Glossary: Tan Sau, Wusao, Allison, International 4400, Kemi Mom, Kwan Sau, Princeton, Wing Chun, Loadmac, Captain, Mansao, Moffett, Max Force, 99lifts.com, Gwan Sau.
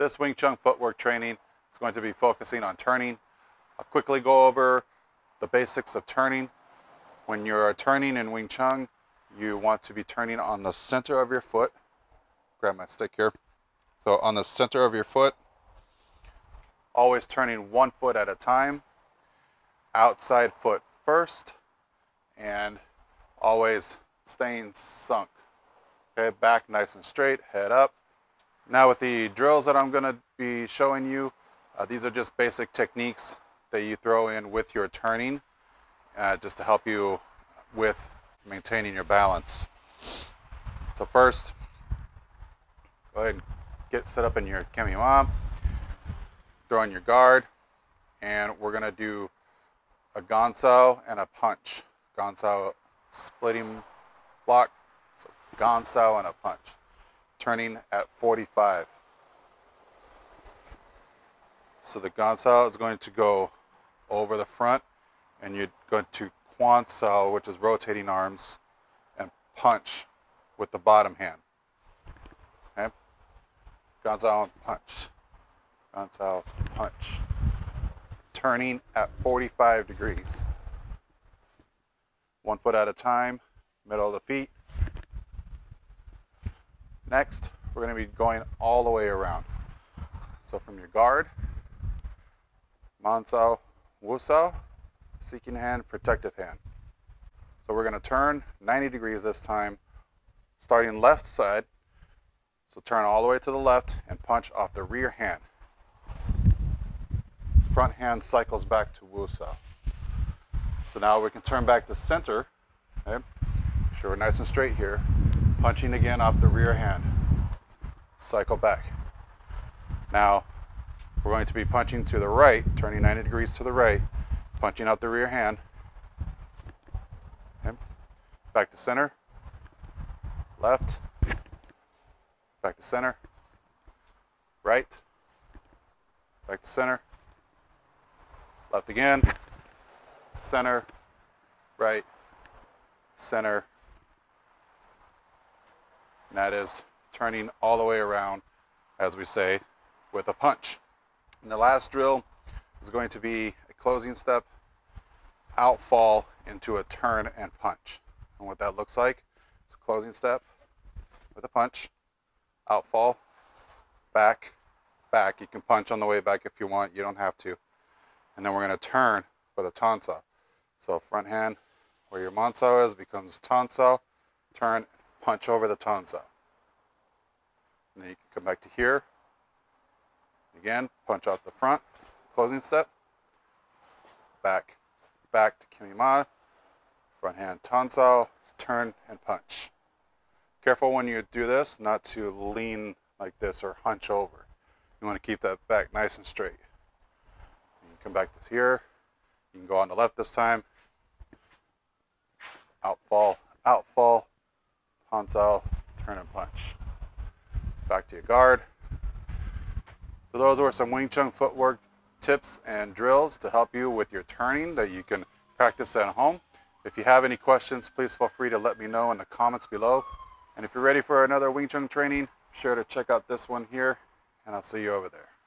This Wing Chun footwork training is going to be focusing on turning. I'll quickly go over the basics of turning. When you're turning in Wing Chun, you want to be turning on the center of your foot. Grab my stick here. So on the center of your foot, always turning one foot at a time, outside foot first, and always staying sunk. Okay, back nice and straight, head up. Now with the drills that I'm gonna be showing you, these are just basic techniques that you throw in with your turning, just to help you with maintaining your balance. So first, go ahead and get set up in your Kemi Mom, throw in your guard, and we're gonna do a Gwan Sau and a punch. Gwan Sau splitting block, so Gwan Sau and a punch. Turning at 45. So the Gwan Sau is going to go over the front, and you're going to Kwan Sau, which is rotating arms, and punch with the bottom hand. Okay? Gwan Sau punch. Gwan Sau punch. Turning at 45 degrees. One foot at a time, middle of the feet. Next, we're going to be going all the way around. So from your guard, Mansao, Wusao, seeking hand, protective hand. So we're going to turn 90 degrees this time, starting left side. So turn all the way to the left and punch off the rear hand. Front hand cycles back to Wusao. So now we can turn back to center. Okay? Make sure we're nice and straight here. Punching again off the rear hand. Cycle back. Now, we're going to be punching to the right, turning 90 degrees to the right, punching out the rear hand. Okay. Back to center. Left. Back to center. Right. Back to center. Left again. Center. Right. Center. And that is turning all the way around, as we say, with a punch. And the last drill is going to be a closing step, outfall into a turn and punch. And what that looks like is a closing step with a punch, outfall, back, back. You can punch on the way back if you want, you don't have to. And then we're going to turn with a Tan Sau. So front hand where your Mansao is becomes Tan Sau, turn, punch over the Tan Sau. And then you can come back to here. Again, punch out the front, closing step. Back, back to Kemi Ma. Front hand Tan Sau, turn and punch. Careful when you do this not to lean like this or hunch over. You want to keep that back nice and straight. You can come back to here. You can go on the left this time. Outfall, outfall. Tan Sau, turn and punch. Back to your guard. So those were some Wing Chun footwork tips and drills to help you with your turning that you can practice at home. If you have any questions, please feel free to let me know in the comments below. And if you're ready for another Wing Chun training, be sure to check out this one here, and I'll see you over there.